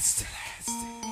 Celeste.